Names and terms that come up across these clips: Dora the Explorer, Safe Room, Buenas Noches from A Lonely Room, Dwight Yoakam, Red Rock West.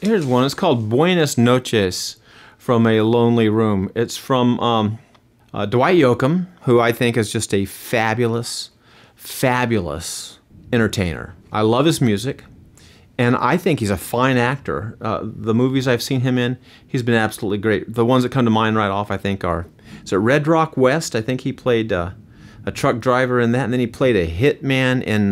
Here's one. It's called Buenas Noches from A Lonely Room. It's from Dwight Yoakam, who I think is just a fabulous, fabulous entertainer. I love his music, and I think he's a fine actor. The movies I've seen him in, he's been absolutely great. The ones that come to mind right off, I think, are... Is it Red Rock West? I think he played a truck driver in that, and then he played a hitman in,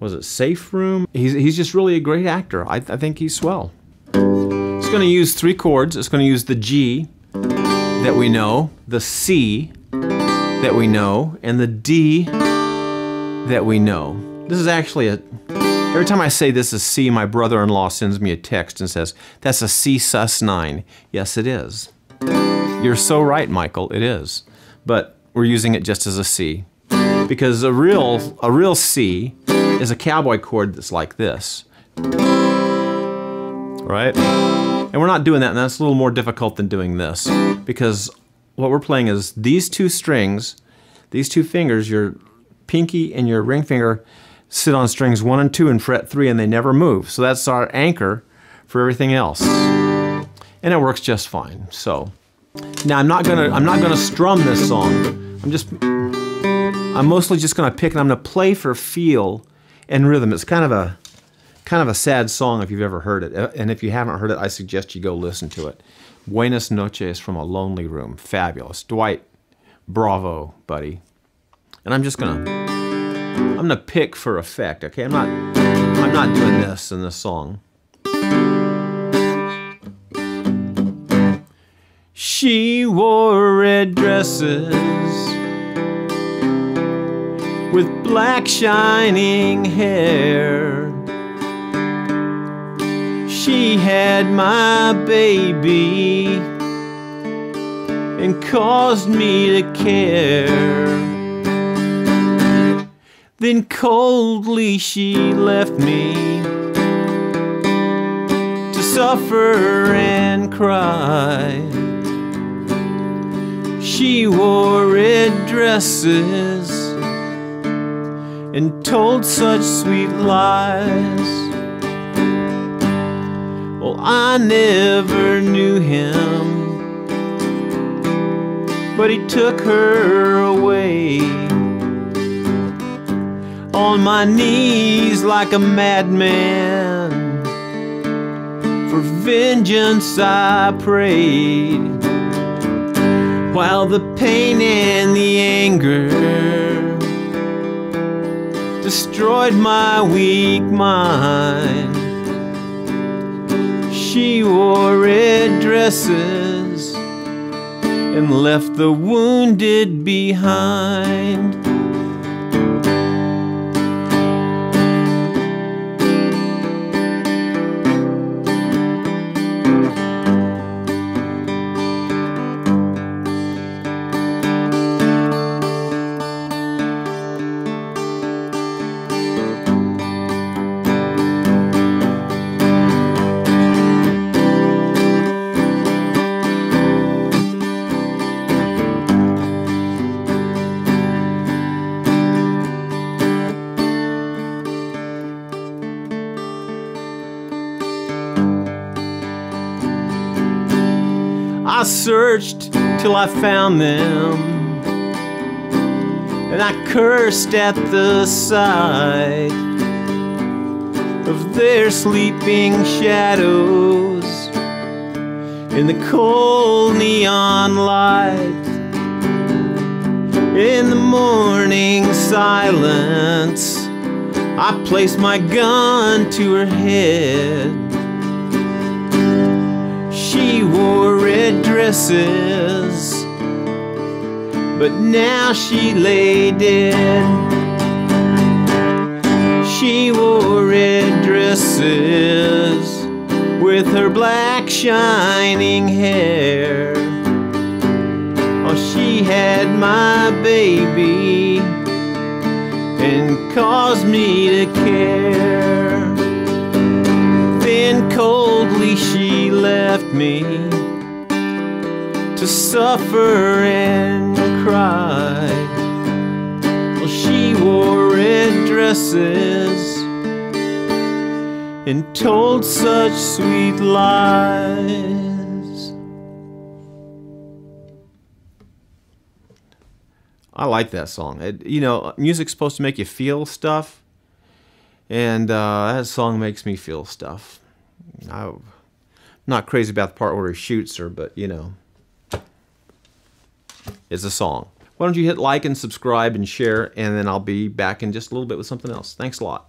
was it Safe Room? He's just really a great actor. I think he's swell. It's going to use three chords. It's going to use the G that we know, the C that we know, and the D that we know. This is actually a... Every time I say this is C, my brother-in-law sends me a text and says, that's a C sus 9. Yes, it is. You're so right, Michael, it is. But we're using it just as a C. Because a real C is a cowboy chord that's like this. Right? And we're not doing that, and that's a little more difficult than doing this. Because what we're playing is these two strings, these two fingers, your pinky and your ring finger, sit on strings 1 and 2 and fret 3, and they never move. So that's our anchor for everything else, and it works just fine. So now I'm not gonna strum this song. I'm mostly just gonna pick, and I'm gonna play for feel and rhythm. It's kind of a sad song if you've ever heard it, and if you haven't heard it, I suggest you go listen to it. Buenas Noches from A Lonely Room, fabulous, Dwight, bravo, buddy. And I'm gonna pick for effect, okay? I'm not doing this in this song. She wore red dresses with black shining hair. She had my baby and caused me to care. Then coldly she left me to suffer and cry. She wore red dresses and told such sweet lies. Well, I never knew him, but he took her away. On my knees like a madman, for vengeance I prayed, while the pain and the anger destroyed my weak mind. She wore red dresses and left the wounded behind. I searched till I found them, and I cursed at the sight of their sleeping shadows in the cold neon light. In the morning silence, I placed my gun to her head. She wore red dresses, but now she lay dead. She wore red dresses with her black shining hair. Oh, she had my baby and caused me to care. Then coldly she left me to suffer and cry. Well, she wore red dresses and told such sweet lies. I like that song. You know, music's supposed to make you feel stuff, and that song makes me feel stuff. I'm not crazy about the part where he shoots her, but you know, it's a song. Why don't you hit like and subscribe and share, and then I'll be back in just a little bit with something else. Thanks a lot.